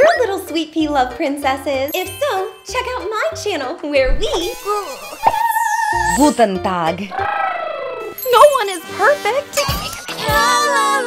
your little sweet pea love princesses? If so, check out my channel where we... Guten Tag. No one is perfect. Hello.